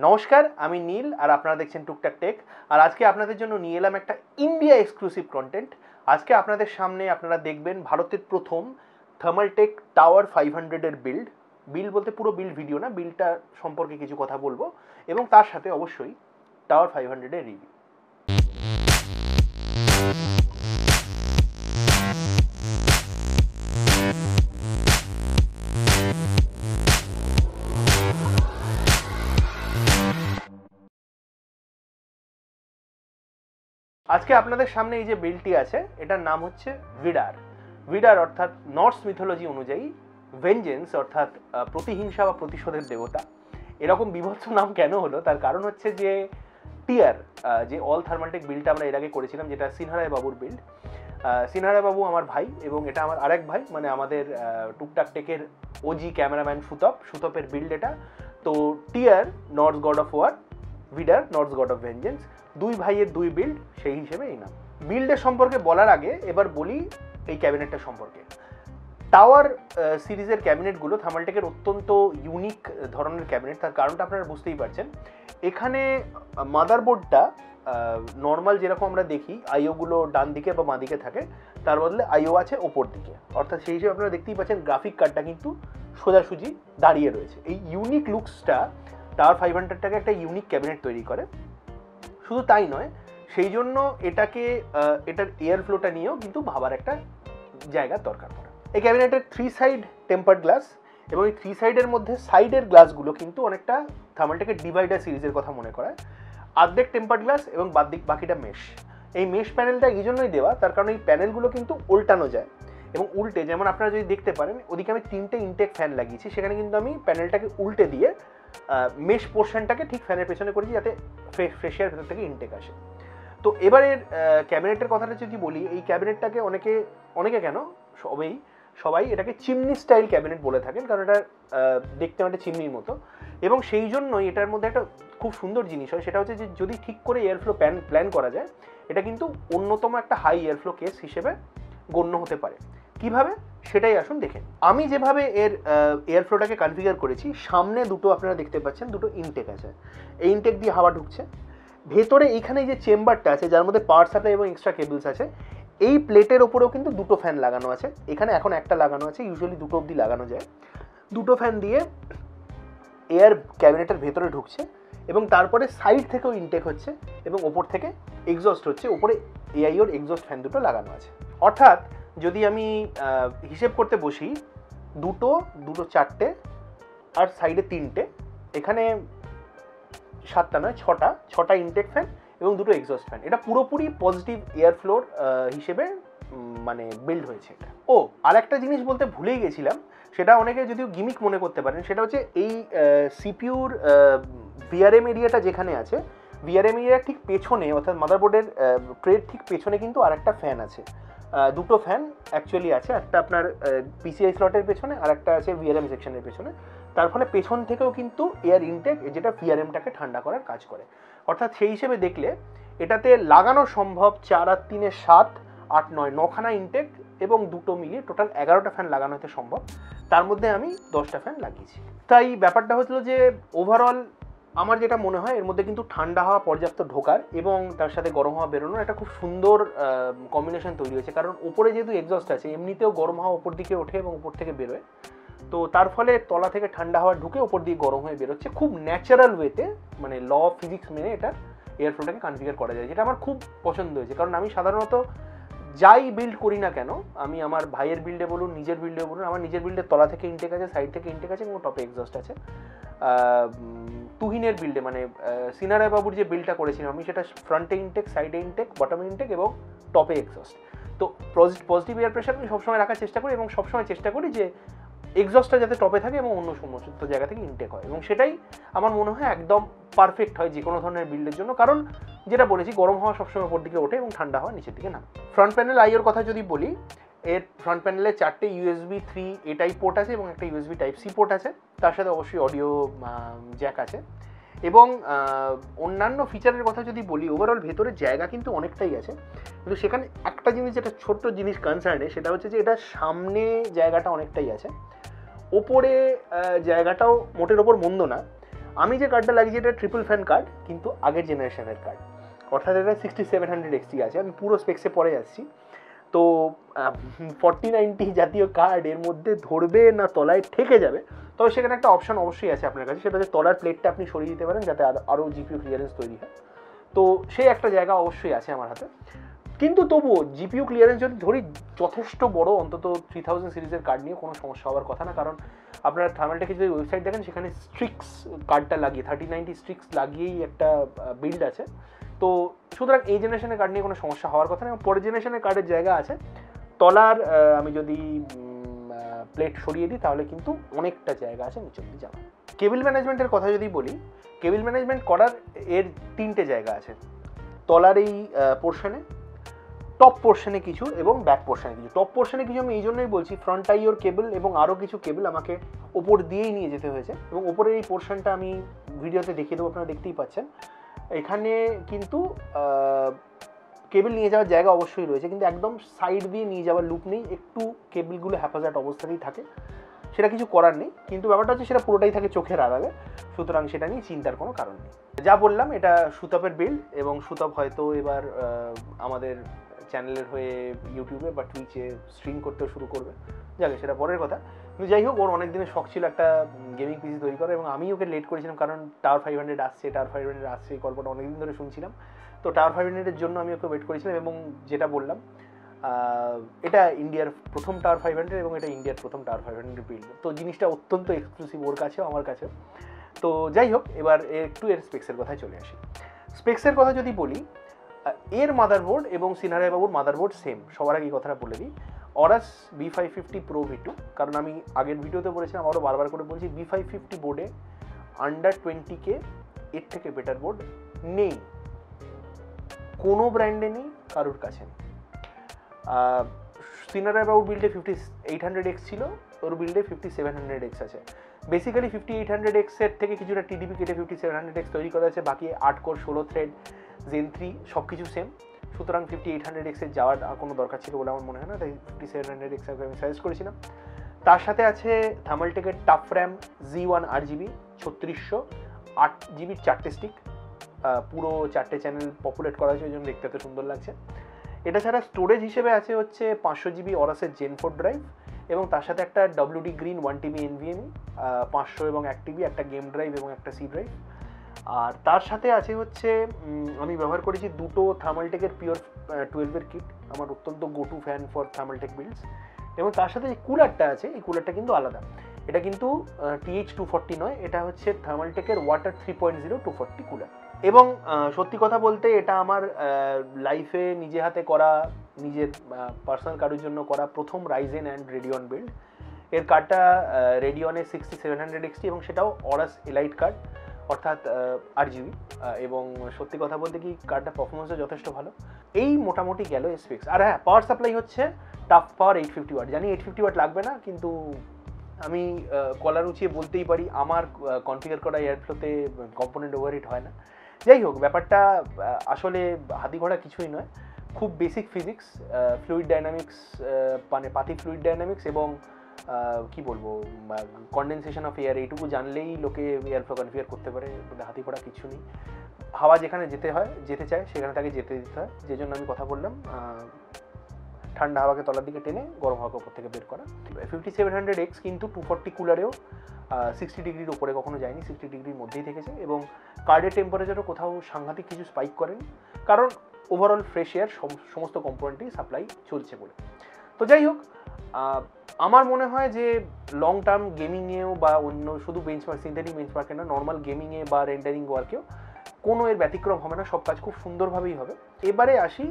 नमस्कार आमी नील और आपनारा देखें टुकटाक टेक और आज के आपनादेर जोन्नो निये एलाम एकटा इंडिया एक्सक्लूसिव कन्टेंट। आज के आपनादेर सामने आपनारा देखबेन भारतेर प्रथम थर्मालटेक टावर 500 एर बिल्ड बोलते पुरो बिल्ड भिडियो ना, बिल्डटा सम्पर्के किछु कथा बोलबो एबं तार साथे अवश्यई टावर 500 एर रिव्यू। आज के आपनादेर सामने ये बिल्डटी आछे एटार नाम होच्छे विडार। विडार अर्थात नर्स मिथोलजी अनुयायी वेंजेंस अर्थात प्रतिहिंसा बा प्रतिशोधेर देवता। एरकम बिभत्स नाम केन हलो तार कारण होच्छे जे टीआर जे अल थर्मालटेक बिल्डटा आमरा एर आगे करेछिलाम जेटा सिनहाराय बाबुर बिल्ड। सिनहाराय बाबू आमार भाई एबं एटा आमार आरेक भाई माने आमादेर टुकटाक टेकेर ओजी कैमरामैन सुतपेर बिल्ड एटा। तो Tyr Norse god of war, Vidar Norse god of vengeance, दुई भाइयेर दुई बिल्ड सेई हिसेबे एई नाम। बिल्डेर सम्पर्के बोलार आगे एबार बोली एई कैबिनेटटा सम्पर्के। टावर सिरिजेर कैबिनेटगुलो थर्मालटेकेर अत्यंत यूनिक धरनेर कैबिनेट। तार कारणटा आपनारा बुझतेई पारछेन, एखाने मादारबोर्डटा नर्माल जेरकम आमरा देखी आईओगुलो डान दिके बा बाम दिके थाके तार बदले आईओ आछे ओपर दिके, अर्थात सेई हिसेबे आपनारा देखतेई पाच्छेन ग्राफिक कार्डटा किन्तु सोजासुजी दाड़िये रयेछे। एई यूनिक लुक्सटा टावर 500टाके एकटा यूनिक कैबिनेट तैरि करे। शुधु ताई नय, सेई जोन्नो एटाके एटार एयर फ्लोटा नियेओ किन्तु भाबार एकटा जायगा दरकार पड़े। एई कैबिनेटेर थ्री साइड टेम्पार्ड ग्लास एबं एई थ्री साइडेर मध्ये साइडेर ग्लासगुलो किन्तु अनेकटा थर्मालटेकेर डिवाइडार सिरिजेर कथा मने कराय। आर्धेक टेम्पार्ड ग्लास एबं बाददिक बाकिटा मेश। एई मेश प्यानेलटा एई जोन्नोई देवा तार कारण एई प्यानेलगुलो किन्तु उल्टानो जाय एबं उल्टे, जेमन आपनारा जोदि देखते पारेन ओदिके आमि तीनटे इनटेक फैन लागिয়েছি, সেখানে কিন্তু আমি প্যানেলটাকে उल्टे दिए मेश पोर्शनटाके ठीक फैनेर पेছনে করেছি যাতে ফ্রেশ এয়ার ভেতর থেকে ইনটেক আসে। তো এবারে ক্যাবিনেটের কথাটা যদি বলি, এই ক্যাবিনেটটাকে অনেকে কেন সবাই এটাকে চিমনি স্টাইল ক্যাবিনেট বলে থাকেন, কারণ এটা দেখতে অনেকটা চিমনির মতো এবং সেই জন্যই এটার মধ্যে একটা খুব সুন্দর জিনিস হয়, সেটা হচ্ছে যে যদি ঠিক করে এয়ারফ্লো প্ল্যান করা যায় এটা কিন্তু অন্যতম একটা হাই এয়ারফ্লো কেস হিসেবে গণ্য হতে পারে। কিভাবে সেটাই আসুন দেখেন। আমি যেভাবে এর এয়ারফ্লোটাকে কনফিগার করেছি, সামনে দুটো আপনারা দেখতে পাচ্ছেন দুটো ইনটেক আছে, এই ইনটেক দিয়ে হাওয়া ঢুকছে ভেতরে। এইখানে যে চেম্বারটা আছে যার মধ্যে পাওয়ার সাপ্লাই এবং এক্সট্রা কেবলস আছে, এই প্লেটের ওপরেও কিন্তু দুটো ফ্যান লাগানো আছে। এখানে এখন একটা লাগানো আছে, ইউজুয়ালি দুটো অবধি লাগানো যায়। দুটো ফ্যান দিয়ে এয়ার ক্যাবিনেটের ভেতরে ঢুকছে এবং তারপরে সাইড থেকেও ইনটেক হচ্ছে এবং ওপর থেকে এক্সস্ট হচ্ছে। ওপরে এআইওর এক্সস্ট ফ্যান দুটো লাগানো আছে, অর্থাৎ যদি আমি হিসেব করতে বসি দুটো দুটো চারটে আর সাইডে তিনটে, এখানে সাতটা নয় ছটা ইনটেক ফ্যান এবং দুটো এক্সস্ট ফ্যান। এটা পুরোপুরি পজিটিভ এয়ার ফ্লোর হিসেবে মানে বিল্ড হয়েছে এটা। ও আর একটা জিনিস বলতে ভুলেই গেছিলাম, সেটা অনেকে যদিও গিমিক মনে করতে পারেন, সেটা হচ্ছে এই সিপিউর ভিআরএম এরিয়াটা যেখানে আছে, ভিআরএম এরিয়ার ঠিক পেছনে অর্থাৎ মাদারবোর্ডের ট্রের ঠিক পেছনে কিন্তু আর একটা ফ্যান আছে। দুটো ফ্যান অ্যাকচুয়ালি আছে, একটা আপনার পিসিআই স্লটের পেছনে আর একটা আছে ভিআরএম সেকশনের পেছনে। তার ফলে পেছন থেকেও কিন্তু এয়ার ইনটেক যেটা ভিআরএমটাকে ঠান্ডা করার কাজ করে, অর্থাৎ সেই হিসেবে দেখলে এটাতে লাগানো সম্ভব 4 আর 3 7 8 9 9খানা ইনটেক এবং দুটো মিলিয়ে টোটাল 11টা ফ্যান লাগানো হতে সম্ভব। তার মধ্যে আমি 10টা ফ্যান লাগিয়েছি। তাই ব্যাপারটা হচ্ছিল যে ওভারঅল আমার যেটা মনে হয় এর মধ্যে কিন্তু ঠান্ডা হাওয়া পর্যাপ্ত ঢোকার এবং তার সাথে গরম হাওয়া বেরোনোর একটা খুব সুন্দর কম্বিনেশন তৈরি হয়েছে, কারণ ওপরে যেহেতু এক্সস্ট আছে এমনিতেও গরম হাওয়া ওপর দিকে ওঠে এবং ওপর থেকে বেরোয়, তো তার ফলে তলা থেকে ঠান্ডা হাওয়া ঢুকে ওপর দিয়ে গরম হয়ে বেরোচ্ছে। খুব ন্যাচারাল ওয়েতে মানে ল অফ ফিজিক্স মেনে এটা এয়ারফ্লোটাকে কনফিগার করা যায়, যেটা আমার খুব পছন্দ হয়েছে। কারণ আমি সাধারণত যাই বিল্ড করি না কেন, আমি আমার ভাইয়ের বিল্ডে বলুন নিজের বিল্ডে বলুন, আমার নিজের বিল্ডে তলা থেকে ইনটেক আছে সাইড থেকে ইনটেক আছে এবং টপে এক্সস্ট আছে। তুহিনের বিল্ডে মানে সিনহারায় বাবুর যে বিল্ডটা করেছিলাম আমি, সেটা ফ্রন্টে ইনটেক সাইডে ইনটেক বটমে ইনটেক এবং টপে এক্সস্ট। তো পজিটিভ এয়ার প্রেশার আমি সবসময় রাখার চেষ্টা করি এবং সবসময় চেষ্টা করি যে এক্সস্টটা যাতে টপে থাকে এবং অন্য সমস্ত জায়গা থেকে ইনটেক হয়, এবং সেটাই আমার মনে হয় একদম পারফেক্ট হয় যে কোনো ধরনের বিল্ডের জন্য। কারণ যেটা বলেছি গরম হাওয়া সবসময় ওপর দিকে ওঠে এবং ঠান্ডা হাওয়া নিচের দিকে নামে। ফ্রন্ট প্যানেল আইওর কথা যদি বলি, এর ফ্রন্ট প্যানেলে 4টে USB 3A টাইপ পোর্ট আছে এবং একটা USB Type C পোর্ট আছে, তার সাথে অবশ্যই অডিও জ্যাক আছে। এবং অন্যান্য ফিচারের কথা যদি বলি, ওভারঅল ভেতরে জায়গা কিন্তু অনেকটাই আছে, কিন্তু সেখানে একটা জিনিস যেটা ছোট্ট জিনিস কনসার্নে, সেটা হচ্ছে যে এটা সামনে জায়গাটা অনেকটাই আছে, ওপরে জায়গাটাও মোটের ওপর মন্দ না। আমি যে কার্ডটা লাগিয়েছি এটা ট্রিপল ফ্যান কার্ড, কিন্তু আগের জেনারেশনের কার্ড, অর্থাৎ এটা 6700XT আছে। আমি পুরো স্পেক্সে পরে যাচ্ছি। তো 4090 জাতীয় কার্ড এর মধ্যে ধরবে না, তলায় ঠেকে যাবে। তবে সেখানে একটা অপশান অবশ্যই আছে আপনার কাছে, সেটা হচ্ছে তলার প্লেটটা আপনি সরিয়ে দিতে পারেন যাতে আরও জিপিও ক্লিয়ারেন্স তৈরি হয়। তো সেই একটা জায়গা অবশ্যই আছে আমার হাতে। কিন্তু তবুও জিপিও ক্লিয়ারেন্স যদি ধরি, যথেষ্ট বড়, অন্তত 3000 সিরিজের কার্ড নিয়ে কোনো সমস্যা হওয়ার কথা না। কারণ আপনারা থার্মালটেকের যদি ওয়েবসাইট দেখেন, সেখানে স্ট্রিক্স কার্ডটা লাগিয়ে 3090 স্ট্রিক্স লাগিয়েই একটা বিল্ড আছে। তো সুতরাং এই জেনারেশনের কার্ড নিয়ে কোনো সমস্যা হওয়ার কথা না। পরের জেনারেশনের কার্ডের জায়গা আছে, তলার আমি যদি প্লেট সরিয়ে দিই তাহলে কিন্তু অনেকটা জায়গা আছে নিচে দিয়ে যাওয়া। কেবিল ম্যানেজমেন্টের কথা যদি বলি, কেবিল ম্যানেজমেন্ট করার এর তিনটে জায়গা আছে, তলার এই পোর্শনে, টপ পোর্শনে কিছু এবং ব্যাক পোর্শনে কিছু। টপ পোর্শনে কিছু আমি এই জন্যই বলছি, ফ্রন্ট আইওর কেবল এবং আরও কিছু কেবল আমাকে ওপর দিয়েই নিয়ে যেতে হয়েছে। এবং ওপরের এই পোর্শনটা আমি ভিডিওতে দেখিয়ে দেবো, আপনারা দেখতেই পাচ্ছেন। এখানে কিন্তু কেবল নিয়ে যাওয়ার জায়গা অবশ্যই রয়েছে, কিন্তু একদম সাইড দিয়ে নিয়ে যাওয়ার লুপ নেই, একটু কেবলগুলো হ্যাপাজার্ট অবস্থাতেই থাকে, সেটা কিছু করার নেই। কিন্তু ব্যাপারটা হচ্ছে সেটা পুরোটাই থাকে চোখের আড়ালে, সুতরাং সেটা নিয়ে চিন্তার কোনো কারণ নেই। যা বললাম এটা সুতাপের বিল্ড, এবং সুতাপ হয়তো এবার আমাদের চ্যানেলের হয়ে ইউটিউবে বা টুইচে স্ট্রিম করতেও শুরু করবে, যাকে সেটা পরের কথা। কিন্তু যাই হোক, ওর অনেক দিনের শখ ছিল একটা গেমিং পিসি তৈরি করা, এবং আমি ওকে লেট করেছিলাম কারণ Tower 500 আসছে, Tower 500 আসছে, এই গল্পটা অনেকদিন ধরে শুনছিলাম। তো Tower 500 জন্য আমি ওকে ওয়েট করেছিলাম, এবং যেটা বললাম এটা ইন্ডিয়ার প্রথম Tower 500 এবং এটা ইন্ডিয়ার প্রথম Tower 500 বিল্ড। তো জিনিসটা অত্যন্ত এক্সক্লুসিভ ওর কাছে, আমার কাছে। তো যাই হোক, এবার একটু এর স্পেক্সের কথায় চলে আসি। স্পেক্সের কথা যদি বলি, এর মাদারবোর্ড এবং সিনহারাই বাবুর মাদারবোর্ড সেম। সবার আগে এই কথাটা বলে দিই, Aorus B550 Pro V2, কারণ আমি আগের ভিডিওতে বলেছিলাম, আরও বারবার করে বলছি, B550 বোর্ডে আন্ডার 20K এর থেকে বেটার বোর্ড নেই, কোনো ব্র্যান্ডে নেই, কারোর কাছে নেই। সিনহারাই বাবুর বিল্ডে 5800X ছিল, ওর বিল্ডে 5700X আছে। বেসিক্যালি 5800X এর থেকে কিছুটা TDP কেটে 5700X তৈরি করা আছে, বাকি 8 কোর 16 থ্রেড Gen 3 সব কিছু সেম। সুতরাং 5800X-এর যাওয়ার কোনো দরকার ছিল বলে আমার মনে হয় না, তাই 5700X আমি সাজেস্ট করেছিলাম। তার সাথে আছে থার্মালটেকের Toughram Z1 8GB 3200 8GB 4টে stick, পুরো 4টে চ্যানেল পপুলেট করা হয়েছে, ওই জন্য দেখতে এত সুন্দর লাগছে। এটা ছাড়া স্টোরেজ হিসেবে আছে হচ্ছে 500GB Aorus-এর Gen 4 ড্রাইভ, এবং তার সাথে একটা WD Green 1TB NVMe 500 এবং 1TB একটা গেম ড্রাইভ এবং একটা সি ড্রাইভ। আর তার সাথে আছে হচ্ছে, আমি ব্যবহার করেছি দুটো থার্মালটেকের Pure 12 এর কিট, আমার অত্যন্ত go to fan for Thermaltake builds. এবং তার সাথে যে কুলারটা আছে, এই কুলারটা কিন্তু আলাদা, এটা কিন্তু TH240 নয়, এটা হচ্ছে থার্মালটেকের Water 3.0 240 কুলার। এবং সত্যি কথা বলতে এটা আমার লাইফে নিজে হাতে করা, নিজের পার্সোনাল কারোর জন্য করা প্রথম Ryzen অ্যান্ড Radeon বিল্ড। এর কার্ডটা Radeon-এর 6700XT এবং সেটাও Aorus Elite কার্ড, অর্থাৎ 8GB। এবং সত্যি কথা বলতে কি, কার্ডটা পারফরমেন্সও যথেষ্ট ভালো। এই মোটামুটি গেল স্পেক্স। আর হ্যাঁ, পাওয়ার সাপ্লাই হচ্ছে ToughPower 850W। জানি 850W লাগবে না, কিন্তু আমি কলার উঁচিয়ে বলতেই পারি আমার কনফিগার করা এয়ারফ্লোতে কম্পোনেন্ট ওভারহিট হয় না। যাই হোক, ব্যাপারটা আসলে হাতি ঘোড়া কিছুই নয়, খুব বেসিক ফিজিক্স, ফ্লুইড ডাইনামিক্স, মানে পাতি ফ্লুইড ডাইনামিক্স এবং কি বলবো, কন্ডেনসেশন অফ এয়ার, এইটুকু জানলেই লোকে এয়ারফ্লো কনফিগার করতে পারে। হাতি ঘোড়া কিছু নেই, হাওয়া যেখানে যেতে হয়, যেতে চায় সেখানে তাকে যেতে দিতে হয়, যে জন্য আমি কথা বললাম ঠান্ডা হাওয়াকে তলার দিকে টেনে গরম হাওয়াকে ওপর থেকে বের করা। 5700X কিন্তু 240 কুলারেও 60 ডিগ্রির ওপরে কখনো যায়নি, 60 ডিগ্রির মধ্যেই থেকেছে। এবং কার্ডের টেম্পারেচারও কোথাও সাংঘাতিক কিছু স্পাইক করেন, কারণ ওভারঅল ফ্রেশ এয়ার সমস্ত কম্পোনেন্টই সাপ্লাই চলছে বলে। তো যাই হোক, আমার মনে হয় যে লং টার্ম গেমিংয়েও বা অন্য শুধু বেঞ্চমার্ক, সিনথেটিক বেঞ্চমার্কে না, নর্মাল গেমিংয়ে বা রেন্ডারিং ওয়ার্কেও কোনো এর ব্যতিক্রম হবে না, সব কাজ খুব সুন্দরভাবেই হবে। এবারে আসি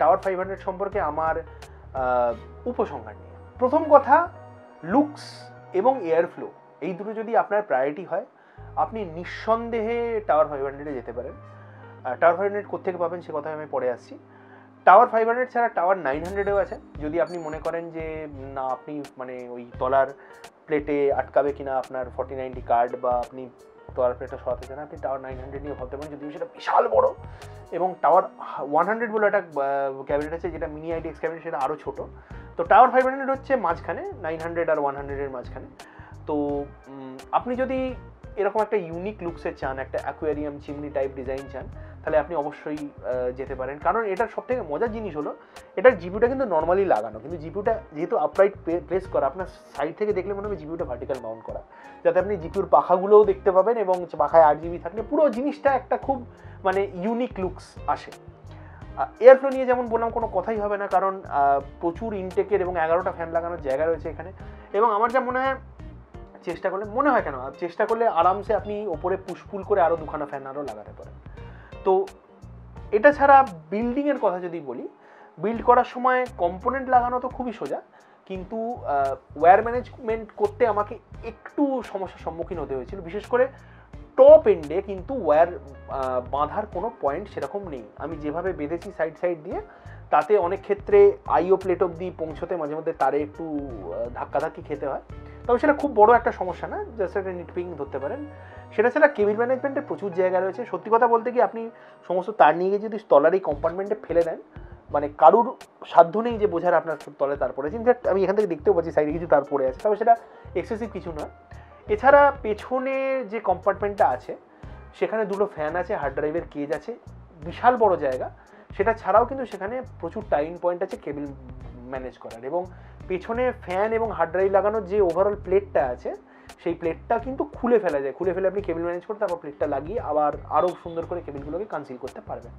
Tower 500 সম্পর্কে আমার উপসংহার নিয়ে। প্রথম কথা, লুকস এবং এয়ারফ্লো এই দুটো যদি আপনার প্রায়োরিটি হয়, আপনি নিঃসন্দেহে Tower 500 যেতে পারেন। Tower 500 কোত্থেকে পাবেন সে কথায় আমি পরে আসছি। Tower 500 ছাড়া Tower 900-এও আছে, যদি আপনি মনে করেন যে না, আপনি মানে ওই তলার প্লেটে আটকাবে কিনা আপনার 4090 কার্ড, বা আপনি তলার প্লেটটা সরাতে চান, আপনি Tower 900 নিয়ে ভাবতে পারেন, যদি সেটা বিশাল বড়। এবং Tower 100 বলে একটা ক্যাবিনেট আছে, যেটা মিনি IDX ক্যাবিনেট, সেটা আরও ছোটো। তো Tower 500 হচ্ছে মাঝখানে, 900 আর 100-এর মাঝখানে। তো আপনি যদি এরকম একটা ইউনিক লুকসে চান, একটা অ্যাকোয়ারিয়াম চিমনি টাইপ ডিজাইন চান, তাহলে আপনি অবশ্যই যেতে পারেন। কারণ এটার সবথেকে মজার জিনিস হলো এটার জিপিউটা কিন্তু নর্মালি লাগানো, কিন্তু জিপিউটা যেহেতু আপরাইট প্লেস করা, আপনার সাইড থেকে দেখলে মনে হবে জিপিউটা ভার্টিক্যাল মাউন্ট করা, যাতে আপনি জিপিউর পাখাগুলোও দেখতে পাবেন এবং পাখায় 8 GB থাকলে পুরো জিনিসটা একটা খুব মানে ইউনিক লুকস আসে। এয়ারফ্লো নিয়ে যেমন বললাম কোনো কথাই হবে না, কারণ প্রচুর ইনটেকের এবং 11টা ফ্যান লাগানোর জায়গা রয়েছে এখানে। এবং আমার যা মনে হয় চেষ্টা করলে আরামসে আপনি ওপরে পুশপুল করে আরও 2খানা ফ্যান আরও লাগাতে পারেন। তো এটা ছাড়া বিল্ডিংয়ের কথা যদি বলি, বিল্ড করার সময় কম্পোনেন্ট লাগানো তো খুবই সোজা, কিন্তু ওয়্যার ম্যানেজমেন্ট করতে আমাকে একটু সমস্যার সম্মুখীন হতে হয়েছিল। বিশেষ করে টপ এন্ডে কিন্তু ওয়্যার বাঁধার কোনো পয়েন্ট সেরকম নেই। আমি যেভাবে বেঁধেছি সাইড সাইড দিয়ে, তাতে অনেক ক্ষেত্রে আইও প্লেট অবধি পৌঁছতে মাঝে মধ্যে তারে একটু ধাক্কাধাক্কি খেতে হয়, তবে সেটা খুব বড় একটা সমস্যা না, জাস্ট একটা নিটপিং ধরতে পারেন। সেটা কেবিল ম্যানেজমেন্টে প্রচুর জায়গা রয়েছে। সত্যি কথা বলতে কি আপনি সমস্ত তার নিয়ে গিয়ে যদি তলার এই কম্পার্টমেন্টে ফেলে দেন, মানে কারুর সাধ্য নেই যে বোঝার আপনার তলায় তারপরে। ইনফ্যাক্ট আমি এখান থেকে দেখতেও পাচ্ছি সাইডে কিছু তারপরে আছে, তবে সেটা এক্সেসিভ কিছু না। এছাড়া পেছনে যে কম্পার্টমেন্টটা আছে সেখানে দুটো ফ্যান আছে, হার্ড ড্রাইভের কেজ আছে, বিশাল বড় জায়গা। সেটা ছাড়াও কিন্তু সেখানে প্রচুর টাইম পয়েন্ট আছে কেবিল ম্যানেজ করার, এবং পেছনে ফ্যান এবং হার্ড ড্রাইভ লাগানোর যে ওভারঅল প্লেটটা আছে সেই প্লেটটা কিন্তু খুলে ফেলা যায়, খুলে ফেলে আপনি কেবিল ম্যানেজ করে তারপর প্লেটটা লাগিয়ে আবার আরও সুন্দর করে কেবিলগুলোকে কনসিল করতে পারবেন।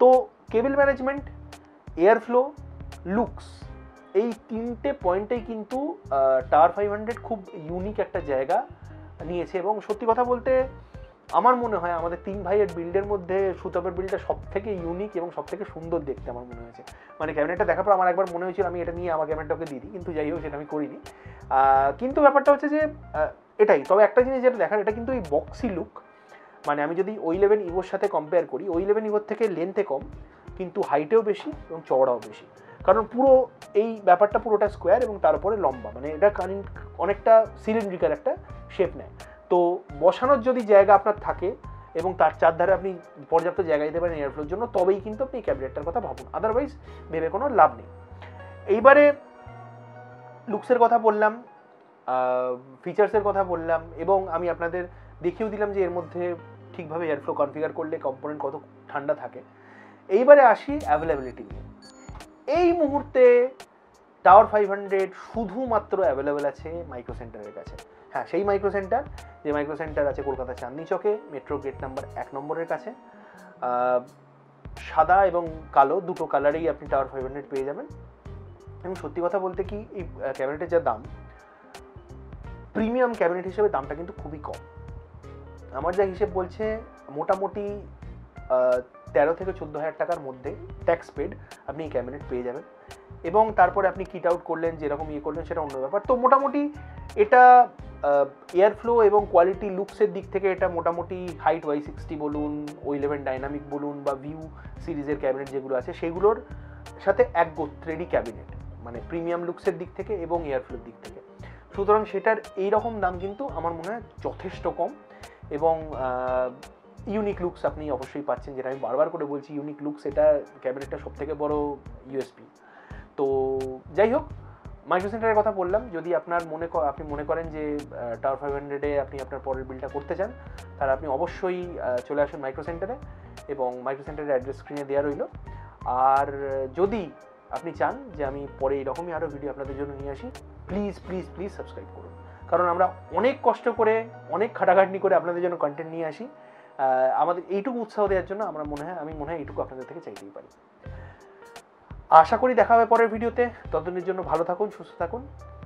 তো কেবিল ম্যানেজমেন্ট, এয়ারফ্লো, লুকস, এই 3টে পয়েন্টেই কিন্তু টাওয়ার 500 খুব ইউনিক একটা জায়গা নিয়েছে। এবং সত্যি কথা বলতে আমার মনে হয় আমাদের 3 ভাইয়ের বিল্ডের মধ্যে সুতাপের বিল্ডটা সবথেকে ইউনিক এবং সবথেকে সুন্দর দেখতে আমার মনে হয়েছে। মানে ক্যাবিনেটটা দেখার পর আমার একবার মনে হয়েছিল আমি এটা নিয়ে আমার ক্যাবিনেটটাকে দিয়ে দিই, কিন্তু যাই হোক সেটা আমি করিনি। কিন্তু ব্যাপারটা হচ্ছে যে এটাই, তবে একটা জিনিস যেটা দেখার, এটা কিন্তু এই বক্সি লুক, মানে আমি যদি O11 Evoর সাথে কম্পেয়ার করি, O11 Evoর থেকে লেন্থে কম কিন্তু হাইটেও বেশি এবং চওড়াও বেশি, কারণ পুরো এই ব্যাপারটা পুরোটা স্কোয়ার এবং তারপরে লম্বা, মানে এটা অনেকটা সিলিন্ড্রিক্যাল একটা শেপ নেয়। তো বসানোর যদি জায়গা আপনার থাকে এবং তার চারধারে আপনি পর্যাপ্ত জায়গা দিতে পারেন এয়ারফ্লোর জন্য, তবেই কিন্তু আপনি এই ক্যাবিনেটটার কথা ভাবুন, আদারওয়াইজ ভেবে কোনো লাভ নেই। এইবারে লুকসের কথা বললাম, ফিচার্সের কথা বললাম, এবং আমি আপনাদের দেখিয়েও দিলাম যে এর মধ্যে ঠিকভাবে এয়ারফ্লো কনফিগার করলে কম্পোনেন্ট কত ঠান্ডা থাকে। এইবারে আসি অ্যাভেলেবিলিটি নিয়ে। এই মুহূর্তে টাওয়ার 500 শুধুমাত্র অ্যাভেলেবেল আছে মাইক্রো সেন্টারের কাছে। হ্যাঁ, সেই মাইক্রো সেন্টার যে মাইক্রো সেন্টার আছে কলকাতা চাঁদনি চকে মেট্রো গেট নাম্বার 1 নম্বরের কাছে। সাদা এবং কালো দুটো কালারেই আপনি টাওয়ার 500 পেয়ে যাবেন। এবং সত্যি কথা বলতে কি এই ক্যাবিনেটের যা দাম, প্রিমিয়াম ক্যাবিনেট হিসেবে দামটা কিন্তু খুবই কম। আমার যা হিসেব বলছে মোটামুটি 13 থেকে 14 হাজার টাকার মধ্যে ট্যাক্স পেড আপনি এই ক্যাবিনেট পেয়ে যাবেন। এবং তারপরে আপনি কিট আউট করলেন যেরকম ইয়ে করলেন সেটা অন্য ব্যাপার। তো মোটামুটি এটা এয়ারফ্লো এবং কোয়ালিটি লুকসের দিক থেকে এটা মোটামুটি হাইট Y60 বলুন, O11 ডাইনামিক বলুন, বা ভিউ সিরিজের ক্যাবিনেট যেগুলো আছে সেগুলোর সাথে এক গোত্রেরই ক্যাবিনেট, মানে প্রিমিয়াম লুকসের দিক থেকে এবং এয়ারফ্লোর দিক থেকে। সুতরাং সেটার এইরকম দাম কিন্তু আমার মনে হয় যথেষ্ট কম, এবং ইউনিক লুকস আপনি অবশ্যই পাচ্ছেন, যেটা আমি বারবার করে বলছি ইউনিক লুকস এটা ক্যাবিনেটটা সবথেকে বড় USP। তো যাই হোক মাইক্রো সেন্টারের কথা বললাম, যদি আপনি মনে করেন যে টাওয়ার 500 আপনি আপনার পরের বিলটা করতে চান, তাহলে আপনি অবশ্যই চলে আসুন মাইক্রো সেন্টারে, এবং মাইক্রো সেন্টারের অ্যাড্রেস স্ক্রিনে দেওয়া রইল। আর যদি আপনি চান যে আমি পরে এরকমই আরও ভিডিও আপনাদের জন্য নিয়ে আসি, প্লিজ প্লিজ প্লিজ সাবস্ক্রাইব করুন, কারণ আমরা অনেক কষ্ট করে অনেক খাটাখাটনি করে আপনাদের জন্য কন্টেন্ট নিয়ে আসি। আমাদের এইটুকু উৎসাহ দেওয়ার জন্য আমি মনে হয় এইটুকু আপনাদের থেকে চাইতেই পারি। আশা করি দেখা হবে পরের ভিডিওতে। ততদিনের জন্য ভালো থাকুন, সুস্থ থাকুন।